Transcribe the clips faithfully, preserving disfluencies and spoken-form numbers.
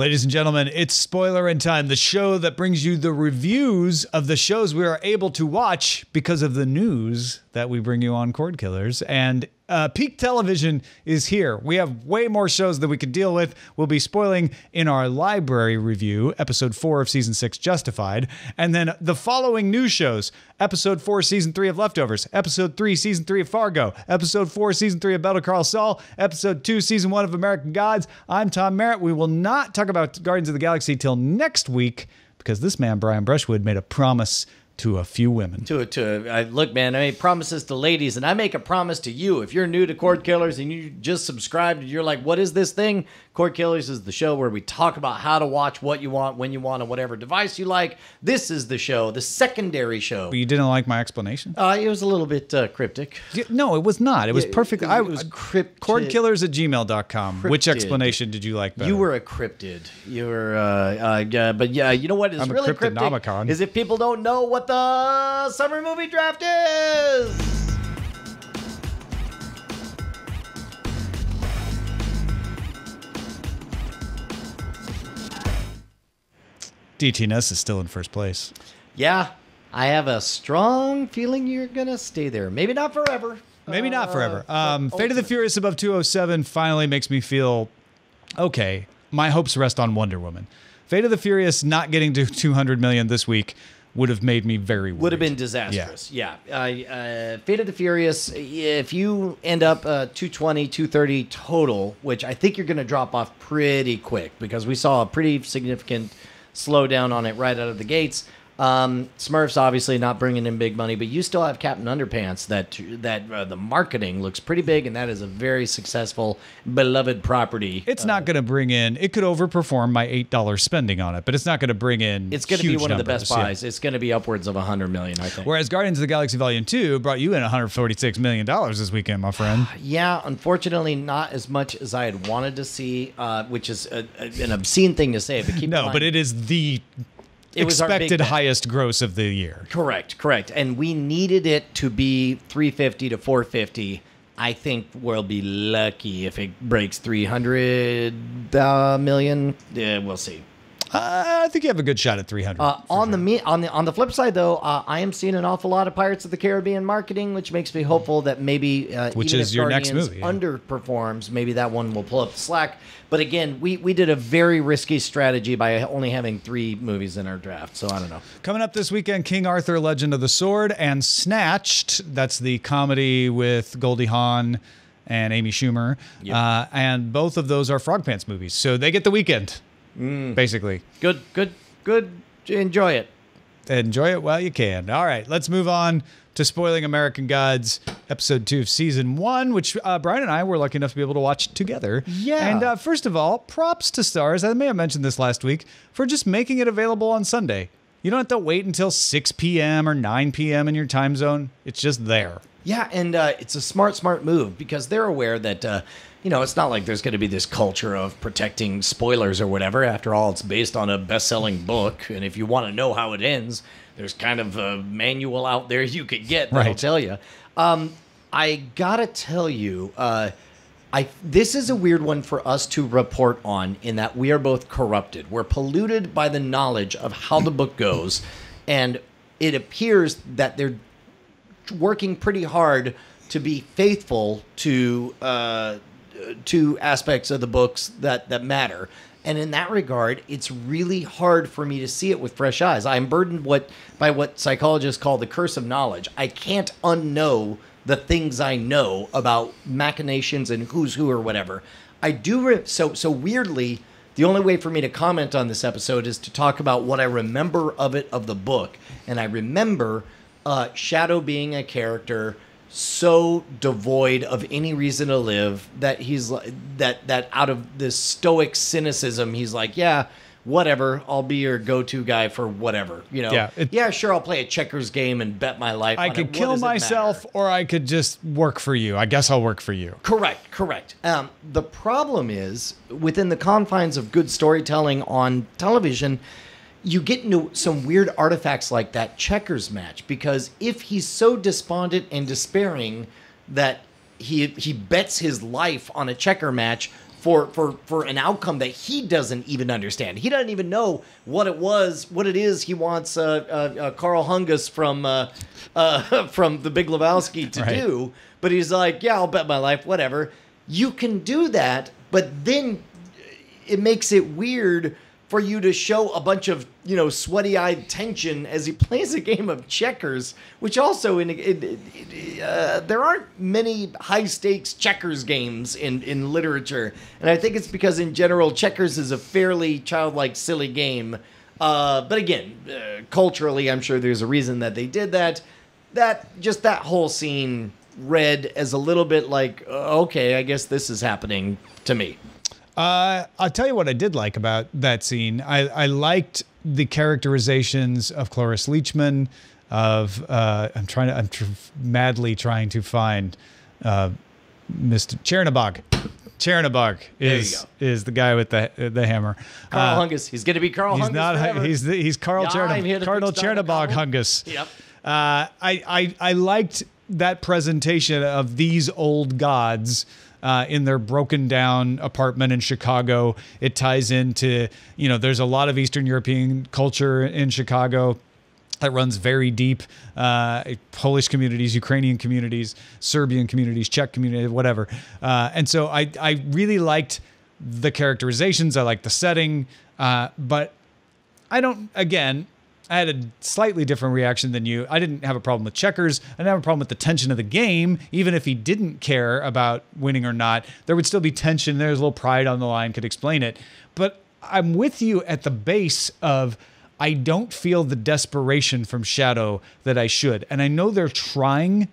Ladies and gentlemen, it's Spoilerin' Time, the show that brings you the reviews of the shows we are able to watch because of the news that we bring you on Cordkillers. And uh, peak television is here. We have way more shows than we could deal with. We'll be spoiling in our library review, episode four of season six, Justified. And then the following new shows, episode four, season three of Leftovers, episode three, season three of Fargo, episode four, season three of Better Call Saul, episode two, season one of American Gods. I'm Tom Merritt. We will not talk about Guardians of the Galaxy till next week because this man, Brian Brushwood, made a promise to a few women. To to I, look, man, I made promises to ladies, and I make a promise to you. If you're new to Cordkillers and you just subscribed and you're like, what is this thing? Cordkillers is the show where we talk about how to watch what you want, when you want, on whatever device you like. This is the show, the secondary show. But you didn't like my explanation? Uh, it was a little bit uh, cryptic. No, it was not. It was perfect. It, it, it was cryptic. Cordkillers at gmail dot com. Which explanation did you like better? You were a cryptid. You were, uh, uh, but yeah, you know what is I'm really cryptic is if people don't know what the summer movie draft is. D T N S is still in first place. Yeah, I have a strong feeling you're gonna stay there. Maybe not forever. Maybe uh, not forever. Um, Fate ultimate. of the Furious above two oh seven finally makes me feel okay. My hopes rest on Wonder Woman. Fate of the Furious not getting to two hundred million this week would have made me very worried. Would have been disastrous. Yeah. yeah. Uh, uh, Fate of the Furious, if you end up uh, two twenty, two thirty total, which I think you're going to drop off pretty quick because we saw a pretty significant slowdown on it right out of the gates. Um, Smurf's obviously not bringing in big money, but you still have Captain Underpants. That that uh, the marketing looks pretty big, and that is a very successful, beloved property. It's uh, not going to bring in. It could overperform my eight dollars spending on it, but it's not going to bring in. It's going to be one numbers. of the best buys. Yeah. It's going to be upwards of a hundred million, I think. Whereas Guardians of the Galaxy Volume Two brought you in one hundred forty-six million dollars this weekend, my friend. Yeah, unfortunately, not as much as I had wanted to see, uh, which is a, a, an obscene thing to say. But keep no, in mind, but it is the. It expected was highest gross of the year. Correct, correct. And we needed it to be three fifty to four fifty. I think we'll be lucky if it breaks three hundred uh, million. Yeah, we'll see. Uh, I think you have a good shot at three hundred. Uh, on sure. the me on the on the flip side, though, uh, I am seeing an awful lot of Pirates of the Caribbean marketing, which makes me hopeful that maybe uh, which even is if your Guardians next movie yeah. underperforms, maybe that one will pull up the slack. But again, we we did a very risky strategy by only having three movies in our draft, so I don't know. Coming up this weekend, King Arthur: Legend of the Sword and Snatched. That's the comedy with Goldie Hawn and Amy Schumer, yep. uh, and both of those are Frog Pants movies, so they get the weekend. Mm. Basically. Good, good, good. Enjoy it. Enjoy it while you can. All right, let's move on to spoiling American Gods, episode two of season one, which uh, Brian and I were lucky enough to be able to watch together. Yeah. And uh, first of all, props to Starz. I may have mentioned this last week for just making it available on Sunday. You don't have to wait until six p m or nine p m in your time zone. It's just there. Yeah, and uh, it's a smart, smart move because they're aware that, uh, you know, it's not like there's going to be this culture of protecting spoilers or whatever. After all, it's based on a best-selling book, and if you want to know how it ends, there's kind of a manual out there you could get that'll right. tell you. Um, I got to tell you, uh, I this is a weird one for us to report on in that we are both corrupted. We're polluted by the knowledge of how the book goes, and it appears that they're working pretty hard to be faithful to uh, to aspects of the books that, that matter. And in that regard, it's really hard for me to see it with fresh eyes. I'm burdened what by what psychologists call the curse of knowledge. I can't unknow the things I know about machinations and who's who or whatever. I do. Re so, so weirdly, the only way for me to comment on this episode is to talk about what I remember of it, of the book. And I remember Uh, Shadow being a character so devoid of any reason to live that he's that that out of this stoic cynicism, he's like, yeah, whatever, I'll be your go-to guy for whatever, you know. Yeah, it, yeah, sure, I'll play a checkers game and bet my life. I on could it. kill myself, or I could just work for you. I guess I'll work for you. Correct, correct. Um, the problem is within the confines of good storytelling on television, you get into some weird artifacts like that checkers match, because if he's so despondent and despairing that he he bets his life on a checker match for for for an outcome that he doesn't even understand. He doesn't even know what it was, what it is he wants uh, uh, uh, Carl Hungus from uh, uh, from The Big Lebowski to right. do. But he's like, yeah, I'll bet my life, whatever. You can do that, but then it makes it weird for you to show a bunch of, you know, sweaty-eyed tension as he plays a game of checkers, which also in, in, in uh, there aren't many high-stakes checkers games in, in literature, and I think it's because in general checkers is a fairly childlike, silly game. Uh, but again, uh, culturally, I'm sure there's a reason that they did that. That just that whole scene read as a little bit like, okay, I guess this is happening to me. Uh, I'll tell you what I did like about that scene. I, I liked the characterizations of Cloris Leachman. Of uh, I'm trying to, I'm tr madly trying to find uh, Mister Chernabog. Chernabog is is the guy with the the hammer. Carl uh, Hungus. He's going to be Carl. He's Hungus not. Forever. He's the, he's Carl yeah, Chernabog. Cardinal Chernabog Hungus. Yep. Uh, I I I liked that presentation of these old gods. Uh, in their broken down apartment in Chicago. It ties into, you know, there's a lot of Eastern European culture in Chicago that runs very deep. Uh, Polish communities, Ukrainian communities, Serbian communities, Czech community, whatever. Uh, and so I, I really liked the characterizations. I liked the setting, uh, but I don't, again, I had a slightly different reaction than you. I didn't have a problem with checkers. I didn't have a problem with the tension of the game. Even if he didn't care about winning or not, there would still be tension. There's a little pride on the line, could explain it. But I'm with you at the base of I don't feel the desperation from Shadow that I should. And I know they're trying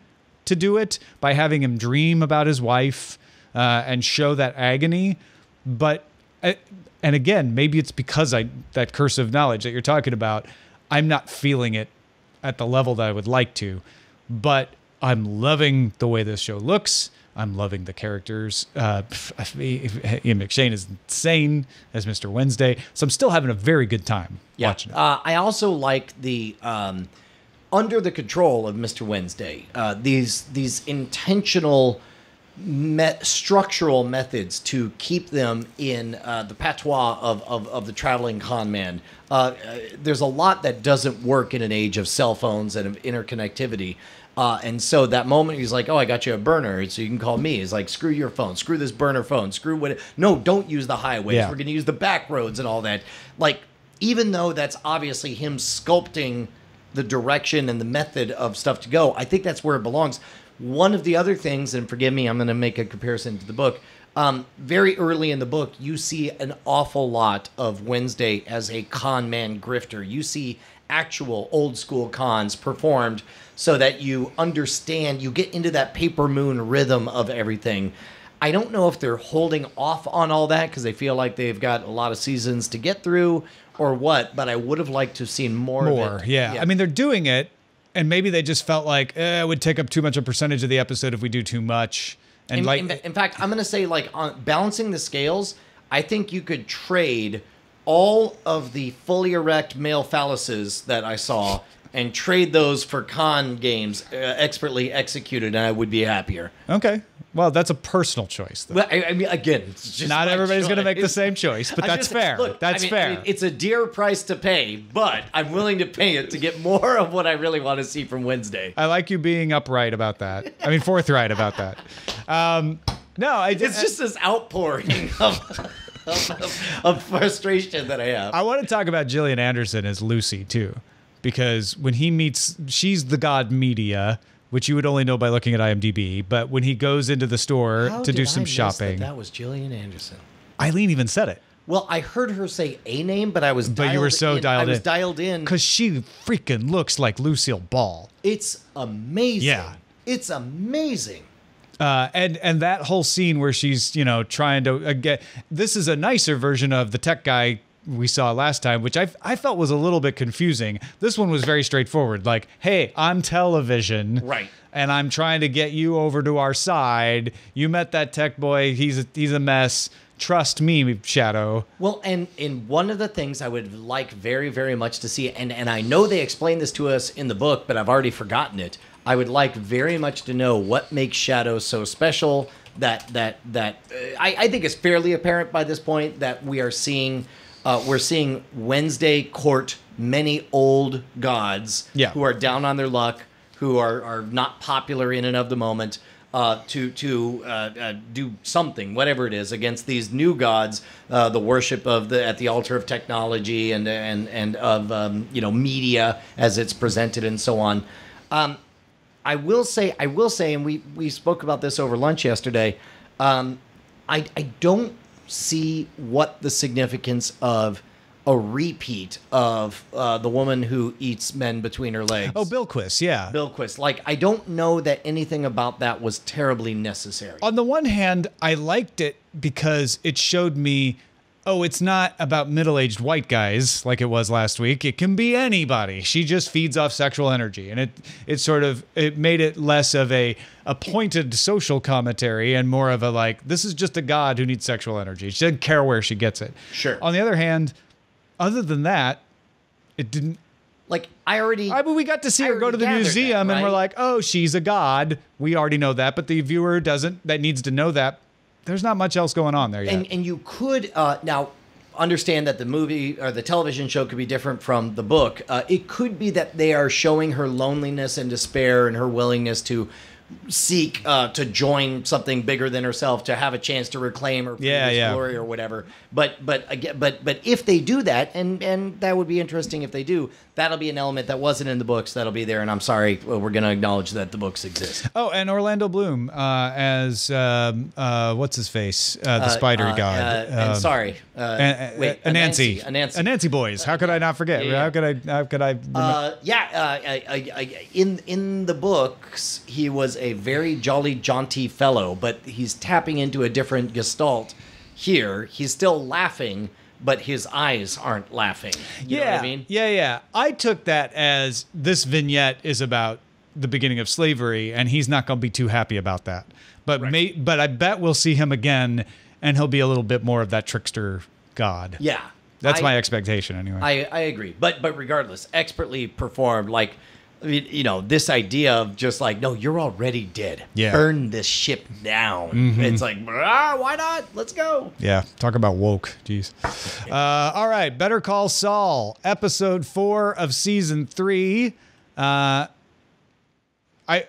to do it by having him dream about his wife uh, and show that agony. But, and again, maybe it's because I that cursive knowledge that you're talking about, I'm not feeling it at the level that I would like to, but I'm loving the way this show looks. I'm loving the characters. Uh, Ian McShane is insane as Mister Wednesday, so I'm still having a very good time yeah. watching it. Uh, I also like the um, under the control of Mister Wednesday, uh, these these intentional met structural methods to keep them in uh, the patois of, of, of the traveling con man. Uh, there's a lot that doesn't work in an age of cell phones and of interconnectivity. Uh, and so that moment he's like, oh, I got you a burner so you can call me. It's like, screw your phone, screw this burner phone, screw what. No, don't use the highways. Yeah. We're going to use the back roads and all that. Like, even though that's obviously him sculpting the direction and the method of stuff to go, I think that's where it belongs. One of the other things, and forgive me, I'm going to make a comparison to the book. Um, very early in the book, you see an awful lot of Wednesday as a con man grifter. You see actual old school cons performed so that you understand, you get into that paper moon rhythm of everything. I don't know if they're holding off on all that because they feel like they've got a lot of seasons to get through or what, but I would have liked to have seen more, more of it. Yeah. yeah. I mean, they're doing it. And maybe they just felt like eh, it would take up too much a percentage of the episode if we do too much. And in, like, in, in fact, I'm going to say, like, on balancing the scales, I think you could trade all of the fully erect male phalluses that I saw and trade those for con games uh, expertly executed, and I would be happier. Okay. Well, that's a personal choice, though. Well, I, I mean, again, it's just not everybody's going to make the same choice, but that's fair. Look, that's I mean, fair. It's a dear price to pay, but I'm willing to pay it to get more of what I really want to see from Wednesday. I like you being upright about that. I mean, forthright about that. Um, no, I, it's I, just this outpouring of, of, of, of frustration that I have. I want to talk about Gillian Anderson as Lucy, too, because when he meets, she's the god Media, which you would only know by looking at I M D B. But when he goes into the store How to do some I shopping, that, that was Gillian Anderson. Eileen even said it. Well, I heard her say a name, but I was. But you were so in. dialed in. I was in. dialed in because she freaking looks like Lucille Ball. It's amazing. Yeah, it's amazing. Uh, and and that whole scene where she's you know trying to uh, get this is a nicer version of the tech guy we saw last time, which I, I felt was a little bit confusing. This one was very straightforward. Like, hey, I'm television. Right. And I'm trying to get you over to our side. You met that tech boy. He's a, he's a mess. Trust me, Shadow. Well, and in one of the things I would like very, very much to see, and, and I know they explained this to us in the book, but I've already forgotten it. I would like very much to know what makes Shadow so special, that that that uh, I, I think is fairly apparent by this point that we are seeing uh, we're seeing Wednesday court many old gods yeah. who are down on their luck, who are are not popular in and of the moment. Uh, to to uh, uh, do something, whatever it is, against these new gods, uh, the worship of the at the altar of technology and and and of um, you know media as it's presented and so on. Um, I will say, I will say, and we we spoke about this over lunch yesterday. Um, I I don't see what the significance of a repeat of uh, the woman who eats men between her legs. Oh, Bilquis, yeah. Bilquis. Like, I don't know that anything about that was terribly necessary. On the one hand, I liked it because it showed me, oh, it's not about middle-aged white guys like it was last week. It can be anybody. She just feeds off sexual energy. And it it sort of, it made it less of a, a pointed social commentary and more of a like, this is just a god who needs sexual energy. She doesn't care where she gets it. Sure. On the other hand, other than that, it didn't... Like, I already... I mean, we got to see her go to the museum, that, right? And we're like, oh, she's a god. We already know that, but the viewer doesn't... That needs to know that. There's not much else going on there yet. And, and you could uh, now understand that the movie or the television show could be different from the book. Uh, it could be that they are showing her loneliness and despair and her willingness to seek uh, to join something bigger than herself, to have a chance to reclaim her yeah, yeah. glory or whatever. But but again, but but if they do that, and and that would be interesting if they do, that'll be an element that wasn't in the books. That'll be there, and I'm sorry, we're going to acknowledge that the books exist. Oh, and Orlando Bloom uh, as um, uh, what's his face, uh, the uh, spider uh, god. Uh, um, and sorry, uh, an, wait, Anansi, Anansi, Anansi boys. How could I not forget? Yeah, yeah. How could I? How could I? Uh, yeah, uh, I, I, I, in in the books, he was a very jolly, jaunty fellow, but he's tapping into a different gestalt here. He's still laughing, but his eyes aren't laughing. You yeah, know what I mean? Yeah, yeah. I took that as this vignette is about the beginning of slavery, and he's not going to be too happy about that. But right. may, but I bet we'll see him again, and he'll be a little bit more of that trickster god. Yeah. That's I, my expectation, anyway. I, I agree. But, but regardless, expertly performed, like... I mean, you know, this idea of just like, no, you're already dead. Yeah. Burn this ship down. Mm-hmm. It's like, ah, why not? Let's go. Yeah. Talk about woke. Jeez. Uh, all right. Better Call Saul, episode four of season three. Uh, I...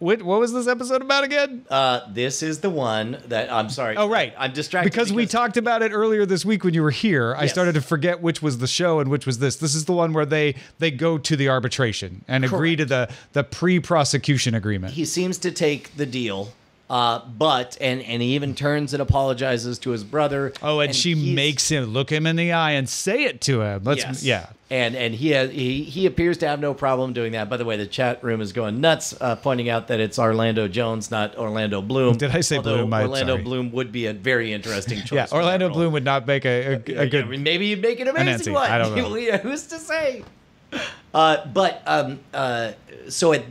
What was this episode about again? Uh, this is the one that I'm sorry. Oh, right. I'm distracted. Because, because we talked about it earlier this week when you were here. Yes. I started to forget which was the show and which was this. This is the one where they, they go to the arbitration and Correct. agree to the, the pre-prosecution agreement. He seems to take the deal. Uh, but, and, and he even turns and apologizes to his brother. Oh, and, and she makes him look him in the eye and say it to him. Let's, yes. Yeah. And, and he, has, he, he appears to have no problem doing that. By the way, the chat room is going nuts, uh, pointing out that it's Orlando Jones, not Orlando Bloom. Did I say Although Bloom? I'm Orlando sorry. Bloom would be a very interesting choice. Yeah, Orlando Bloom would not make a, a, a good... I mean, maybe you'd make an amazing one. I don't know. Who's to say? Uh, but, um, uh, so it,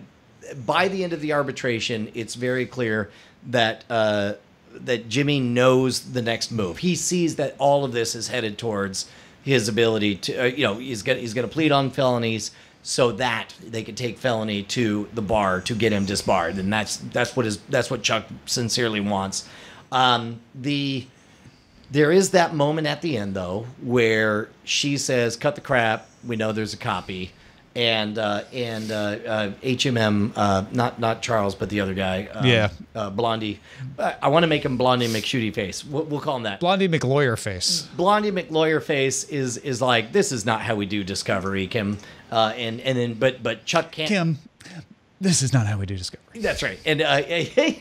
by the end of the arbitration, it's very clear that uh, that Jimmy knows the next move. He sees that all of this is headed towards his ability to, uh, you know, he's gonna he's gonna plead on felonies so that they can take felony to the bar to get him disbarred, and that's that's what is that's what Chuck sincerely wants. Um, the there is that moment at the end though where she says, "Cut the crap. We know there's a copy." And uh, and uh, uh, H M M, uh, not not Charles, but the other guy, uh, yeah, uh, Blondie. I want to make him Blondie McShooty Face. We'll, we'll call him that. Blondie McLawyer Face. Blondie McLawyer Face is is like, this is not how we do Discovery, Kim. Uh, and and then but but Chuck can't. Kim, this is not how we do Discovery. That's right. And uh,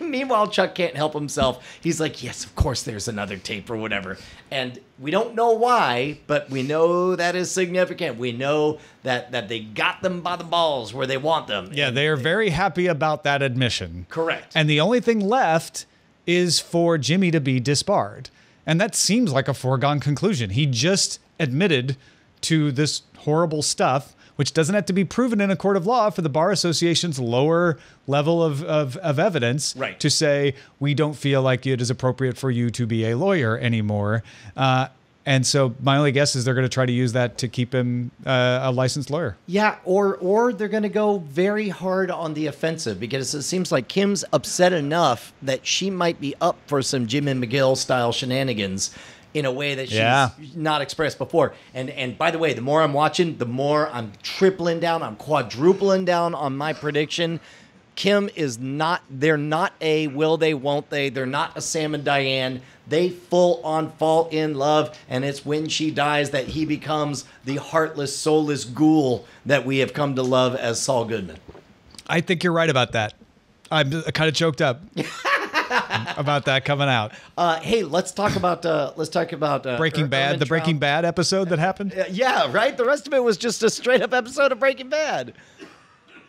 meanwhile, Chuck can't help himself. He's like, yes, of course, there's another tape or whatever. And we don't know why, but we know that is significant. We know that that they got them by the balls where they want them. Yeah, they are they, very happy about that admission. Correct. And the only thing left is for Jimmy to be disbarred. And that seems like a foregone conclusion. He just admitted to this horrible stuff, which doesn't have to be proven in a court of law for the Bar Association's lower level of, of, of evidence right. to say, we don't feel like it is appropriate for you to be a lawyer anymore. Uh, And so my only guess is they're going to try to use that to keep him uh, a licensed lawyer. Yeah, or or they're going to go very hard on the offensive, because it seems like Kim's upset enough that she might be up for some Jim and McGill style shenanigans in a way that she's yeah. not expressed before. And and by the way, the more I'm watching, the more I'm tripling down, I'm quadrupling down on my prediction. Kim is not, they're not a will they, won't they. They're not a Sam and Diane. They full on fall in love. And it's when she dies that he becomes the heartless, soulless ghoul that we have come to love as Saul Goodman. I think you're right about that. I'm kind of choked up about that coming out. Uh, hey, let's talk about, uh, let's talk about uh, Breaking Bad, the Breaking Bad episode that happened. Yeah, right. The rest of it was just a straight up episode of Breaking Bad.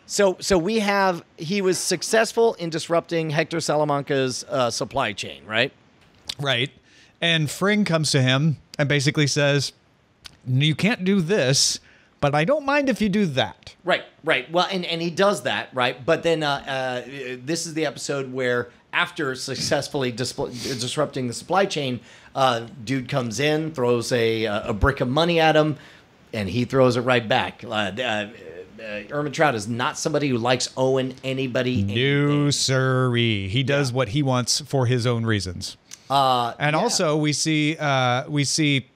So, so we have, he was successful in disrupting Hector Salamanca's uh, supply chain, right? Right. And Fring comes to him and basically says, you can't do this, but I don't mind if you do that. Right, right. Well, and, and he does that, right? But then uh, uh, this is the episode where after successfully dis disrupting the supply chain, uh, dude comes in, throws a, a brick of money at him, and he throws it right back. Uh, uh, Uh, Ermintrout is not somebody who likes owing anybody. No, sirree. He does yeah. what he wants for his own reasons. Uh, and yeah. also, we see uh, we see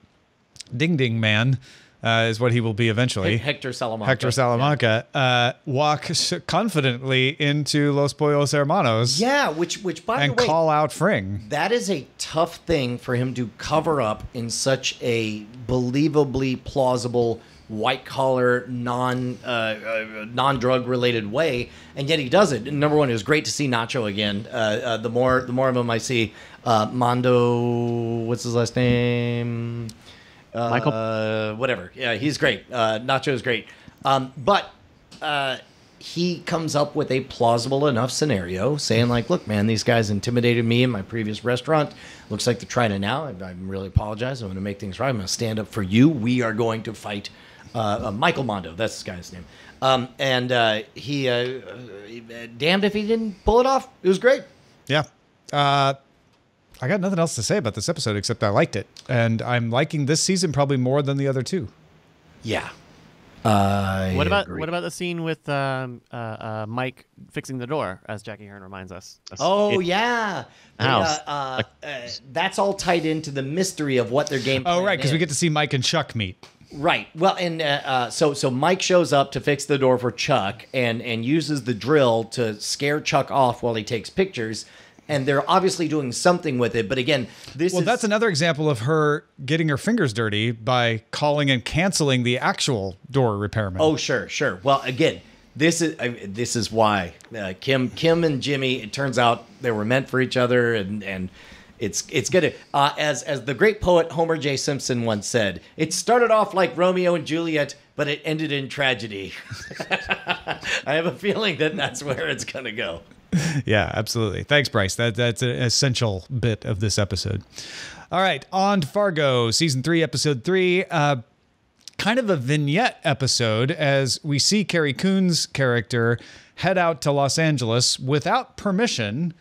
Ding Ding Man uh, is what he will be eventually. H Hector Salamanca. Hector Salamanca yeah. uh, walk confidently into Los Pollos Hermanos. Yeah, which which by and the way, call out Fring. That is a tough thing for him to cover up in such a believably plausible, white collar, non uh, uh, non drug related way, and yet he does it. Number one, it was great to see Nacho again. Uh, uh, the more the more of him I see, uh, Mando, what's his last name? Uh, Michael, whatever. Yeah, he's great. Uh, Nacho is great. Um, but uh, he comes up with a plausible enough scenario, saying like, "Look, man, these guys intimidated me in my previous restaurant. Looks like they're trying it now. I, I really apologize. I'm going to make things right. I'm going to stand up for you. We are going to fight." Uh, uh, Michael Mando, that's this guy's name. Um, and uh, he, uh, he uh, damned if he didn't pull it off. It was great. Yeah. Uh, I got nothing else to say about this episode except I liked it. And I'm liking this season probably more than the other two. Yeah. Uh, what about agree. what about the scene with um, uh, uh, Mike fixing the door, as Jackie Hearn reminds us? That's oh it. yeah, and, uh, uh, uh, that's all tied into the mystery of what their game. Oh right, because we get to see Mike and Chuck meet. Right. Well, and uh, uh, so so Mike shows up to fix the door for Chuck, and and uses the drill to scare Chuck off while he takes pictures. And they're obviously doing something with it. But again, this well, is... Well, that's another example of her getting her fingers dirty by calling and canceling the actual door repairman. Oh, sure, sure. Well, again, this is uh, this is why uh, Kim Kim and Jimmy, it turns out they were meant for each other. And, and it's it's good. Uh, as, as the great poet Homer J. Simpson once said, it started off like Romeo and Juliet, but it ended in tragedy. I have a feeling that that's where it's going to go. Yeah, absolutely. Thanks, Bryce. That that's an essential bit of this episode. All right, on to Fargo, season three, episode three. Uh, kind of a vignette episode as we see Carrie Coon's character head out to Los Angeles without permission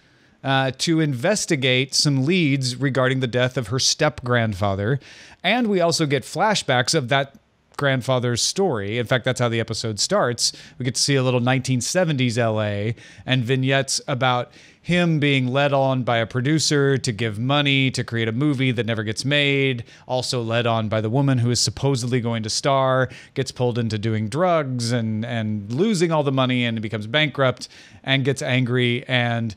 uh, to investigate some leads regarding the death of her step-grandfather. And we also get flashbacks of that grandfather's story. In fact, that's how the episode starts. We get to see a little nineteen seventies L A and vignettes about him being led on by a producer to give money to create a movie that never gets made, also led on by the woman who is supposedly going to star, gets pulled into doing drugs and and losing all the money and becomes bankrupt and gets angry and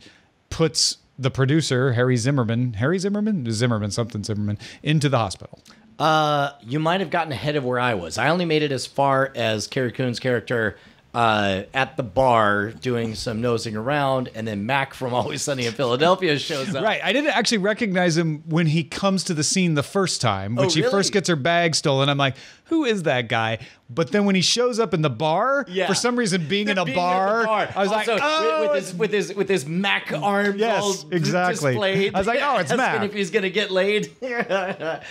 puts the producer, Harry Zimmerman, Harry Zimmerman? Zimmerman, something Zimmerman, into the hospital. Uh, you might have gotten ahead of where I was. I only made it as far as Carrie Coon's character uh, at the bar doing some nosing around, and then Mac from Always Sunny in Philadelphia shows up. Right. I didn't actually recognize him when he comes to the scene the first time, which oh, really? He first gets her bag stolen. I'm like, who is that guy? But then when he shows up in the bar, yeah. for some reason being, in a, being bar, in a bar, I was also, like, oh, with, with his with his with his Mac arm, yes, all exactly. displayed. I was like, oh, it's Mac. If he's gonna get laid, uh,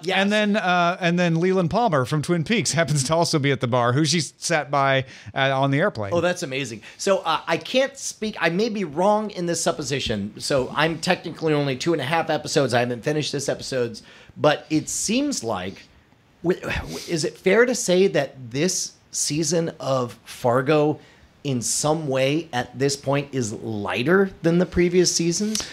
yes. And then uh, and then Leland Palmer from Twin Peaks happens to also be at the bar, who she sat by uh, on the airplane. Oh, that's amazing. So uh, I can't speak. I may be wrong in this supposition. So I'm technically only two and a half episodes. I haven't finished this episodes, but it seems like. Is it fair to say that this season of Fargo in some way at this point is lighter than the previous seasons?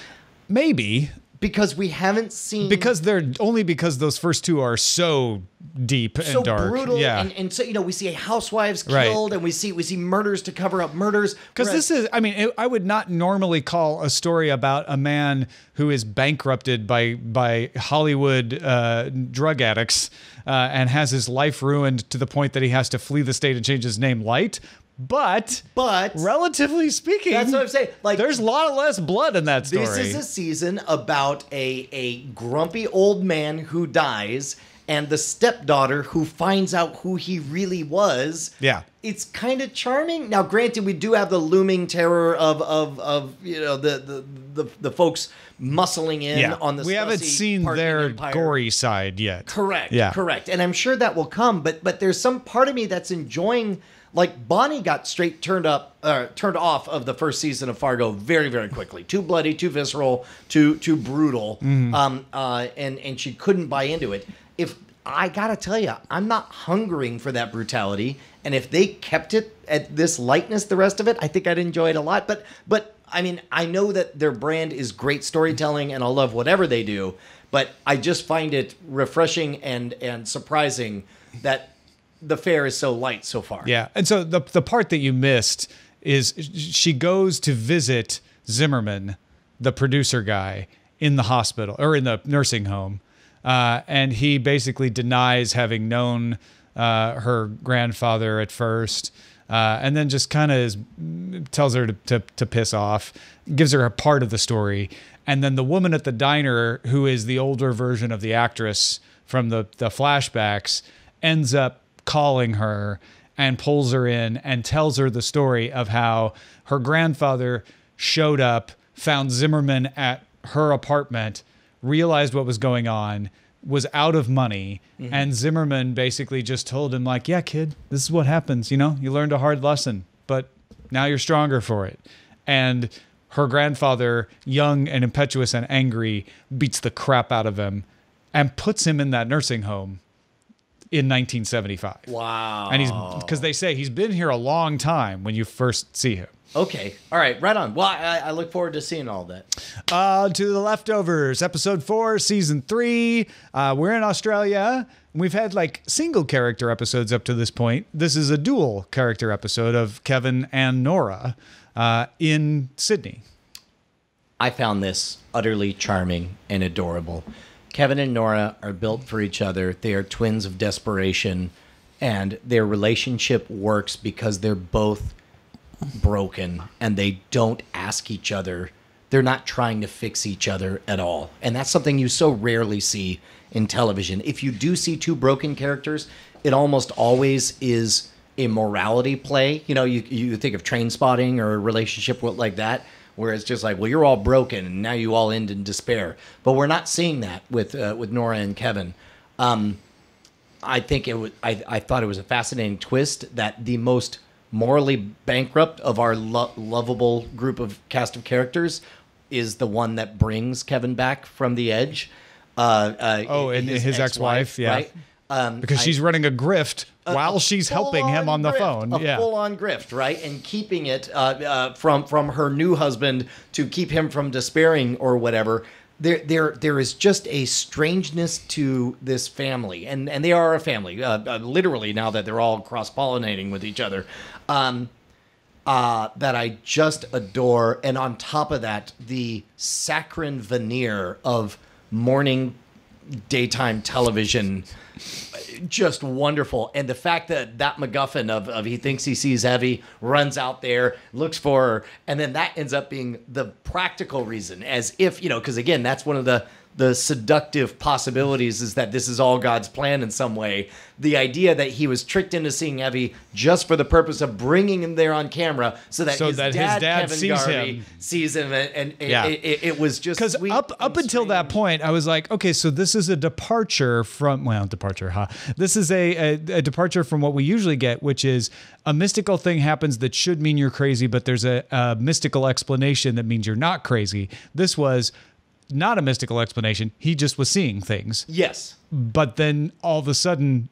Maybe. Because we haven't seen... Because they're... Only because those first two are so deep and so dark. So brutal. Yeah. And, and so, you know, we see housewives killed, right. and we see we see murders to cover up murders. Because this is... I mean, it, I would not normally call a story about a man who is bankrupted by, by Hollywood uh, drug addicts uh, and has his life ruined to the point that he has to flee the state and change his name light. But, but relatively speaking, that's what I'm saying. Like, there's a lot less blood in that story. This is a season about a a grumpy old man who dies and the stepdaughter who finds out who he really was. Yeah, it's kind of charming. Now, granted, we do have the looming terror of of of you know the the the, the folks muscling in yeah. on the. We haven't seen their empire. gory side yet. Correct. Yeah. Correct. And I'm sure that will come. But but there's some part of me that's enjoying. Like Bonnie got straight turned up, uh, turned off of the first season of Fargo very, very quickly. Too bloody, too visceral, too too brutal, mm. um, uh, and and she couldn't buy into it. If I gotta tell you, I'm not hungering for that brutality, and if they kept it at this lightness, the rest of it, I think I'd enjoy it a lot. But but I mean, I know that their brand is great storytelling, and I love whatever they do. But I just find it refreshing and and surprising that. The fare is so light so far. Yeah. And so the the part that you missed is she goes to visit Zimmerman, the producer guy, in the hospital or in the nursing home. Uh, and he basically denies having known uh, her grandfather at first. Uh, and then just kind of tells her to, to, to piss off, gives her a part of the story. And then the woman at the diner, who is the older version of the actress from the, the flashbacks, ends up calling her and pulls her in and tells her the story of how her grandfather showed up, found Zimmerman at her apartment, realized what was going on, was out of money. Mm-hmm. And Zimmerman basically just told him like, yeah, kid, this is what happens. You know, you learned a hard lesson, but now you're stronger for it. And her grandfather, young and impetuous and angry, beats the crap out of him and puts him in that nursing home. In nineteen seventy-five. Wow. And he's, because they say he's been here a long time when you first see him. Okay. All right. Right on. Well, I, I look forward to seeing all that. Uh, to The Leftovers, episode four, season three. Uh, we're in Australia. We've had like single character episodes up to this point. This is a dual character episode of Kevin and Nora uh, in Sydney. I found this utterly charming and adorable. Kevin and Nora are built for each other. They are twins of desperation, and their relationship works because they're both broken, and they don't ask each other. They're not trying to fix each other at all, and that's something you so rarely see in television. If you do see two broken characters, it almost always is a morality play. You know, you, you think of Train Spotting or a relationship like that. Where it's just like, well, you're all broken, and now you all end in despair. But we're not seeing that with uh, with Nora and Kevin. Um, I think it was. I, I thought it was a fascinating twist that the most morally bankrupt of our lo lovable group of cast of characters is the one that brings Kevin back from the edge. Uh, uh, oh, and his, his ex-wife, ex-wife, yeah, right? um, because I, she's running a grift. While a, a she's helping him on the grift, phone. A yeah. full-on grift, right? And keeping it uh, uh, from from her new husband to keep him from despairing or whatever. There, there, there is just a strangeness to this family. And, and they are a family, uh, uh, literally, now that they're all cross-pollinating with each other. Um, uh, that I just adore. And on top of that, the saccharine veneer of morning daytime television, just wonderful. And the fact that that MacGuffin of, of he thinks he sees Evie, runs out there, looks for her, and then that ends up being the practical reason, as if, you know, because again, that's one of the the seductive possibilities is that this is all God's plan in some way. The idea that he was tricked into seeing Evie just for the purpose of bringing him there on camera so that, so his, that dad, his dad Kevin sees Garvey him. Sees him, and, and yeah. it, it, it was just because up up until strange. That point, I was like, okay, so this is a departure from well, departure, huh? This is a, a a departure from what we usually get, which is a mystical thing happens that should mean you're crazy, but there's a, a mystical explanation that means you're not crazy. This was not a mystical explanation. He just was seeing things. Yes. But then all of a sudden,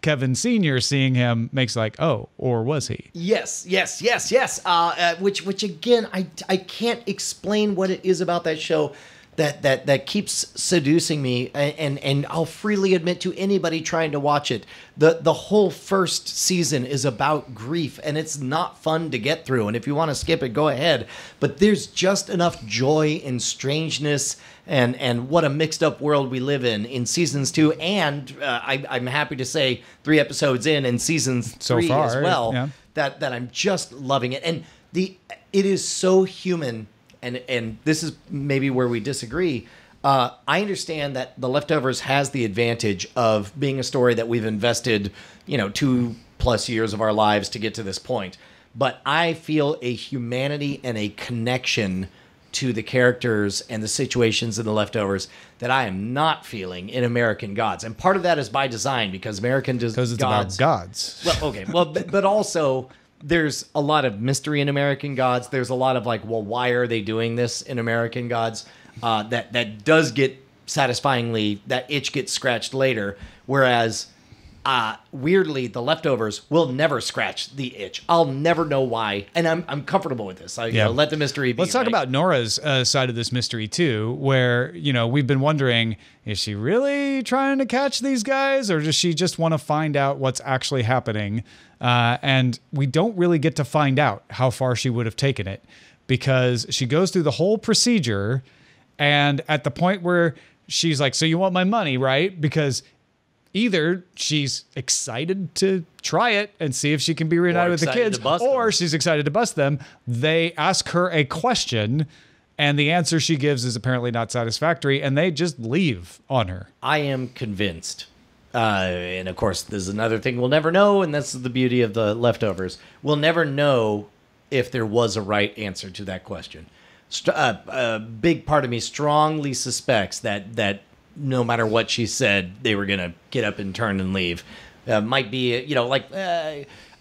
Kevin Senior seeing him makes like, oh, or was he? Yes, yes, yes, yes. Uh, uh, which, which again, I, I can't explain what it is about that show that that that keeps seducing me, and and I'll freely admit to anybody trying to watch it, the the whole first season is about grief, and it's not fun to get through, and if you want to skip it, go ahead, but there's just enough joy and strangeness and and what a mixed up world we live in in seasons two, and uh, I, I'm happy to say three episodes in and seasons so three far, as well, yeah. that that I'm just loving it, and the it is so human. And and this is maybe where we disagree. Uh, I understand that The Leftovers has the advantage of being a story that we've invested, you know, two plus years of our lives to get to this point. But I feel a humanity and a connection to the characters and the situations in The Leftovers that I am not feeling in American Gods. And part of that is by design, because American Gods... Because it's about gods. Well, okay. Well, but, but also... There's a lot of mystery in American Gods. There's a lot of like, well, why are they doing this in American Gods? Uh, that that does get satisfyingly, that itch gets scratched later. Whereas, uh, weirdly, The Leftovers will never scratch the itch. I'll never know why, and I'm I'm comfortable with this. I yeah. you know, let the mystery be. Let's talk right? about Nora's uh, side of this mystery too, where you know we've been wondering: is she really trying to catch these guys, or does she just want to find out what's actually happening? Uh, and we don't really get to find out how far she would have taken it, because she goes through the whole procedure, and at the point where she's like, so you want my money, right? Because either she's excited to try it and see if she can be reunited with the kids, or she's excited to bust them. They ask her a question, and the answer she gives is apparently not satisfactory, and they just leave on her. I am convinced. Uh, and of course, there's another thing we'll never know, and that's the beauty of The Leftovers. We'll never know if there was a right answer to that question. St uh, a big part of me strongly suspects that that no matter what she said, they were gonna get up and turn and leave. Uh, might be, you know, like, uh,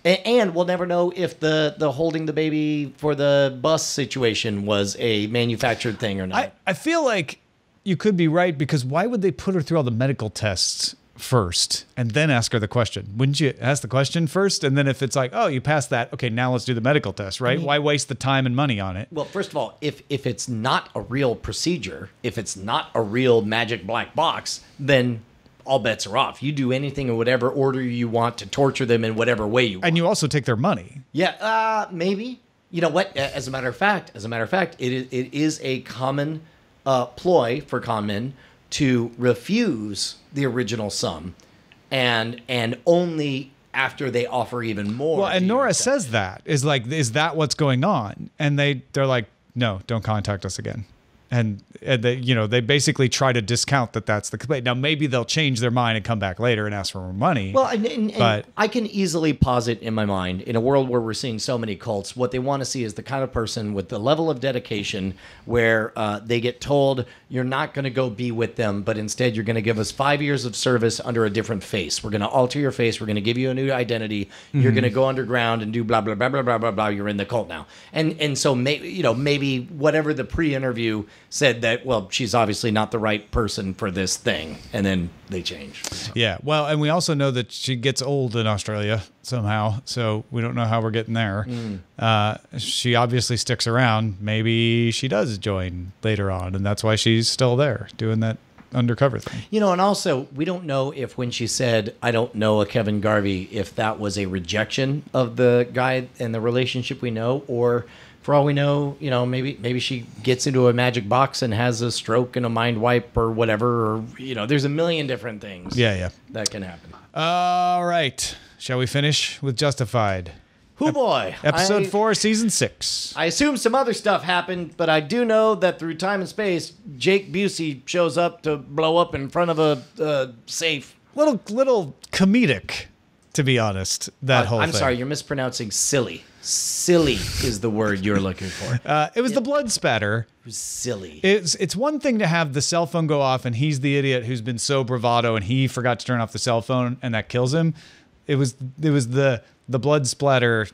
and we'll never know if the the holding the baby for the bus situation was a manufactured thing or not. I, I feel like you could be right, because why would they put her through all the medical tests first and then ask her the question? Wouldn't you ask the question first? And then if it's like, oh, you passed that, okay, now let's do the medical test, right? I mean, why waste the time and money on it? Well, first of all, if if it's not a real procedure, if it's not a real magic black box, then all bets are off. You do anything in whatever order you want to torture them in whatever way you want. And you also take their money. Yeah, uh, maybe. You know what? As a matter of fact, as a matter of fact, it is, it is a common uh, ploy for con men to refuse the original sum, and and only after they offer even more. Well, and Nora says that is like, is that what's going on? And they they're like, no, don't contact us again. And, and they, you know, they basically try to discount that that's the complaint. Now maybe they'll change their mind and come back later and ask for more money. Well, and, and, but and I can easily posit in my mind, in a world where we're seeing so many cults, what they want to see is the kind of person with the level of dedication where uh, they get told you're not going to go be with them, but instead you're going to give us five years of service under a different face. We're going to alter your face. We're going to give you a new identity. Mm-hmm. You're going to go underground and do blah blah blah blah blah blah blah. You're in the cult now. And and so maybe you know maybe whatever the pre-interview said that, well, she's obviously not the right person for this thing, and then they change. So. Yeah, well, and we also know that she gets old in Australia somehow, so we don't know how we're getting there. Mm. Uh, she obviously sticks around. Maybe she does join later on, and that's why she's still there doing that undercover thing. You know, and also, we don't know if when she said, I don't know a Kevin Garvey, if that was a rejection of the guy and the relationship we know, or... For all we know, you know, maybe maybe she gets into a magic box and has a stroke and a mind wipe or whatever. Or, you know, there's a million different things. Yeah, yeah, that can happen. All right, shall we finish with Justified? Hoo boy. Episode I, four, season six. I assume some other stuff happened, but I do know that through time and space, Jake Busey shows up to blow up in front of a uh, safe. Little, little comedic, to be honest, that uh, whole I'm thing. I'm sorry, you're mispronouncing silly. Silly is the word you're looking for. Uh, it was it, the blood spatter. It was silly. It's, it's one thing to have the cell phone go off and he's the idiot who's been so bravado and he forgot to turn off the cell phone and that kills him. It was it was the the blood splatter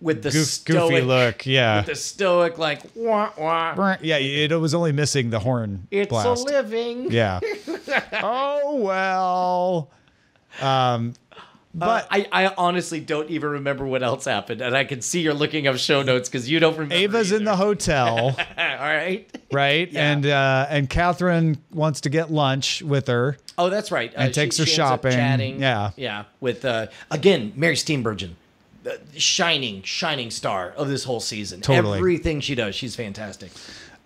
with the goof, stoic, goofy look, yeah. With the stoic like wah wah. Yeah, it was only missing the horn. It's blast. A living. Yeah. Oh well. Um But uh, I, I honestly don't even remember what else happened, and I can see you're looking up show notes because you don't remember. Ava's either. In the hotel, all right, right, yeah. and uh, and Catherine wants to get lunch with her. Oh, that's right. And uh, takes she, her she shopping, chatting, yeah, yeah. With uh, again, Mary Steenburgen, uh, shining, shining star of this whole season. Totally, everything she does, she's fantastic.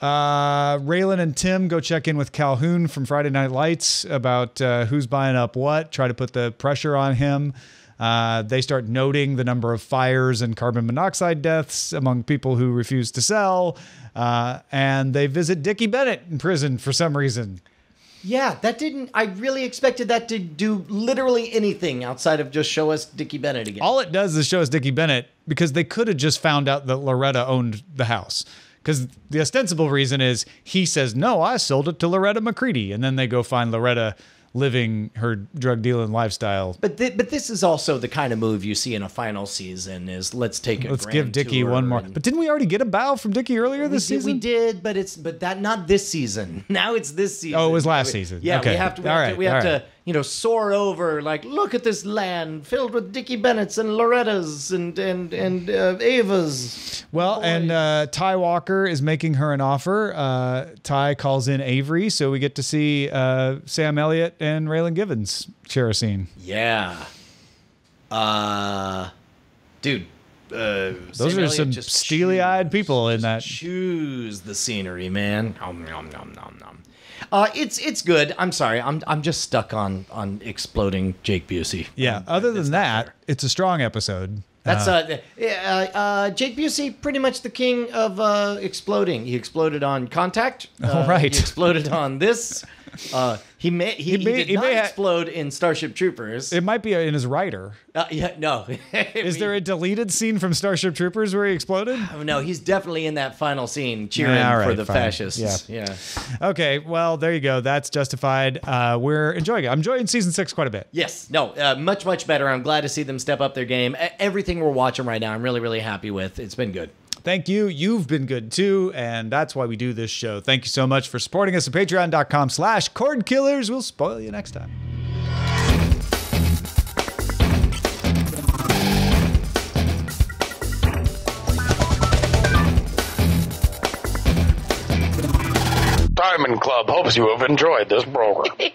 Uh, Raylan and Tim go check in with Calhoun from Friday Night Lights about uh, who's buying up what, try to put the pressure on him. Uh, they start noting the number of fires and carbon monoxide deaths among people who refuse to sell. Uh, and they visit Dickie Bennett in prison for some reason. Yeah, that didn't, I really expected that to do literally anything outside of just show us Dickie Bennett again. All it does is show us Dickie Bennett because they could have just found out that Loretta owned the house. Because the ostensible reason is he says, no, I sold it to Loretta McCready. And then they go find Loretta living her drug dealing lifestyle. But th but this is also the kind of move you see in a final season is let's take a Let's give Dickie one more. But didn't we already get a bow from Dickie earlier this did, season? We did, but it's but that not this season. Now it's this season. Oh, it was last we, season. Yeah, okay. we have to we have, right, to, we have right. to you know soar over like look at this land filled with Dickie Bennett's and Loretta's and and and uh, Ava's. Well, Boy. and uh, Ty Walker is making her an offer. Uh, Ty calls in Avery, so we get to see uh, Sam Elliott and Raylan Givens share a scene. Yeah. Uh, dude. Uh, Those Sam are some steely-eyed people in that. Choose the scenery, man. Nom, nom, nom, nom, nom. Uh, it's it's good. I'm sorry. I'm I'm just stuck on on exploding Jake Busey. Yeah. Other than that, it's a strong episode. That's uh, uh, uh, Jake Busey, pretty much the king of uh, exploding. He exploded on Contact. Uh, oh, right. He exploded on this. Uh, he may he, he, may, he did he not explode in Starship Troopers. It might be in his writer. Uh, yeah, no. Is there a deleted scene from Starship Troopers where he exploded? Oh, no, he's definitely in that final scene cheering yeah, right, for the fine. fascists. Yeah. yeah. Okay, well, there you go. That's Justified. Uh, we're enjoying it. I'm enjoying season six quite a bit. Yes, no, uh, much, much better. I'm glad to see them step up their game. Everything we're watching right now, I'm really, really happy with. It's been good. Thank you. You've been good too, and that's why we do this show. Thank you so much for supporting us at patreon dot com slash Cordkillers. We'll spoil you next time. Diamond Club hopes you have enjoyed this program.